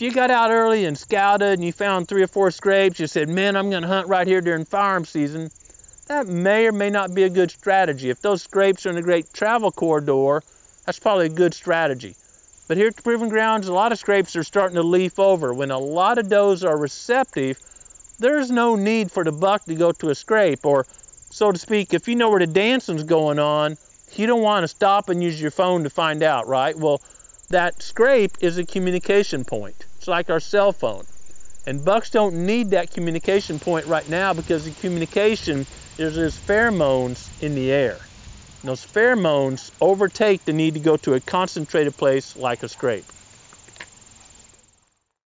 If you got out early and scouted and you found 3 or 4 scrapes, you said, man, I'm going to hunt right here during firearm season, that may or may not be a good strategy. If those scrapes are in a great travel corridor, that's probably a good strategy. But here at the Proving Grounds, a lot of scrapes are starting to leaf over. When a lot of does are receptive, there's no need for the buck to go to a scrape, or so to speak, if you know where the dancing's going on, you don't want to stop and use your phone to find out, right? Well, that scrape is a communication point. It's like our cell phone. And bucks don't need that communication point right now, because the communication is there's pheromones in the air. And those pheromones overtake the need to go to a concentrated place like a scrape.